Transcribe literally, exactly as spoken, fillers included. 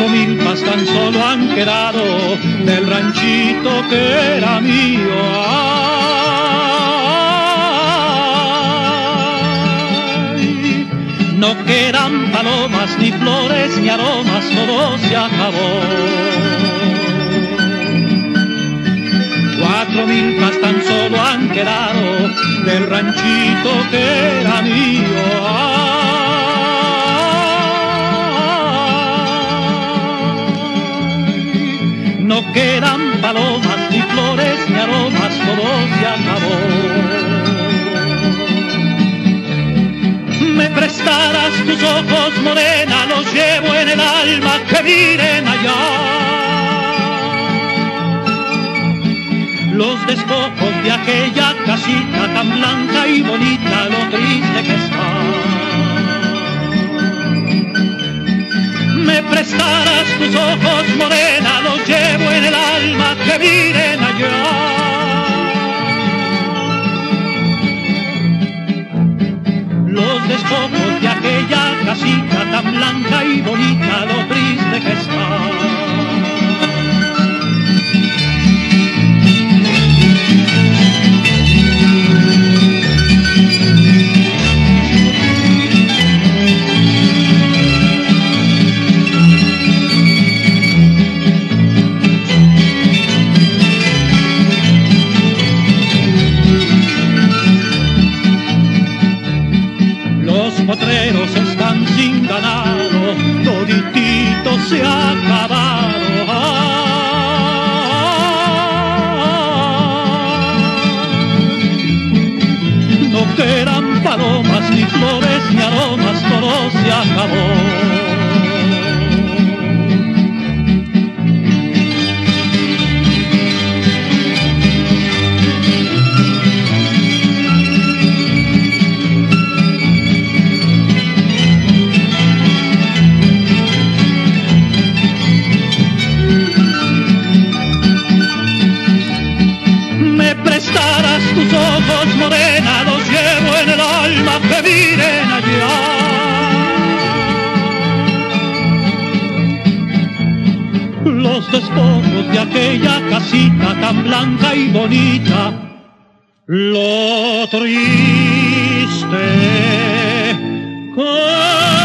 Cinco milpas tan solo han quedado del ranchito que era mío. Ay, no quedan palomas, ni flores, ni aromas, todo se acabó. Cuatro milpas tan solo han quedado del ranchito que era mío. Ay, no quedan palomas, ni flores, ni aromas, todo se acabó. Me prestarás tus ojos, morena, los llevo en el alma, que miren allá. Los despojos de aquella casita tan blanca y bonita, lo triste que está. Me prestarás tus ojos, morena, los llevo en el alma, que miren allá. Los despojos de aquella casita tan blanca y bonita, lo triste que está. Potreros están sin ganado, toditito se ha acabado. Ay, no quedan palomas, ni flores, ni aromas, todo se acabó. Tus ojos, morena, los llevo en el alma, que miren allá. Los despojos de aquella casita tan blanca y bonita, lo triste que